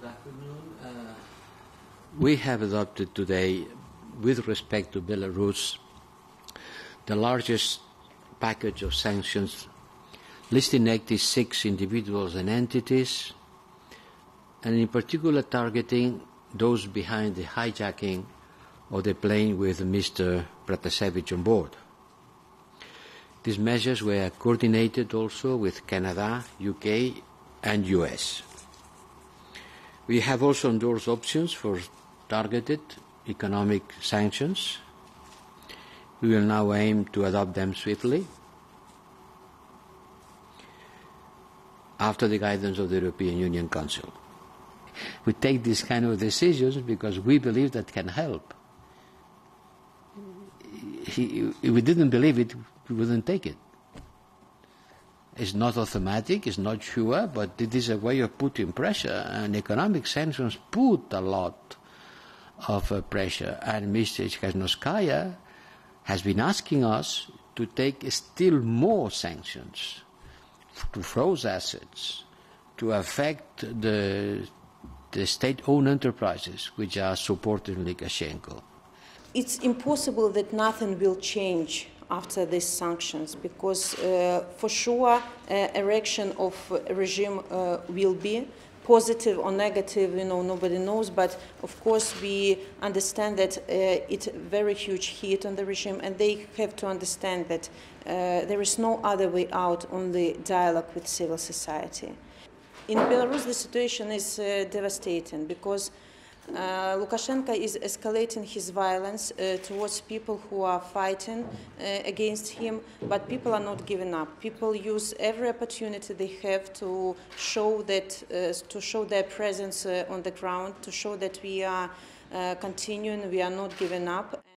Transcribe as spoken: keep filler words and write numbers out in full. Good afternoon. Uh, we have adopted today, with respect to Belarus, the largest package of sanctions, listing eighty-six individuals and entities, and in particular targeting those behind the hijacking of the plane with Mister Protasevich on board. These measures were coordinated also with Canada, U K and U S. We have also endorsed options for targeted economic sanctions. We will now aim to adopt them swiftly, after the guidance of the European Union Council. We take these kind of decisions because we believe that can help. If we didn't believe it, we wouldn't take it. It's not automatic, it's not sure, but it is a way of putting pressure, and economic sanctions put a lot of uh, pressure. And Missus Tsikhanouskaya has been asking us to take still more sanctions, to froze assets, to affect the, the state-owned enterprises which are supporting Lukashenko. It's impossible that nothing will change after these sanctions, because uh, for sure uh, erection of a regime uh, will be positive or negative, you know, nobody knows, but of course we understand that uh, it's a very huge hit on the regime, and they have to understand that uh, there is no other way out, only dialogue with civil society. In Belarus the situation is uh, devastating, because Uh, Lukashenko is escalating his violence uh, towards people who are fighting uh, against him, but people are not giving up. People use every opportunity they have to show that, uh, to show their presence uh, on the ground, to show that we are uh, continuing, we are not giving up.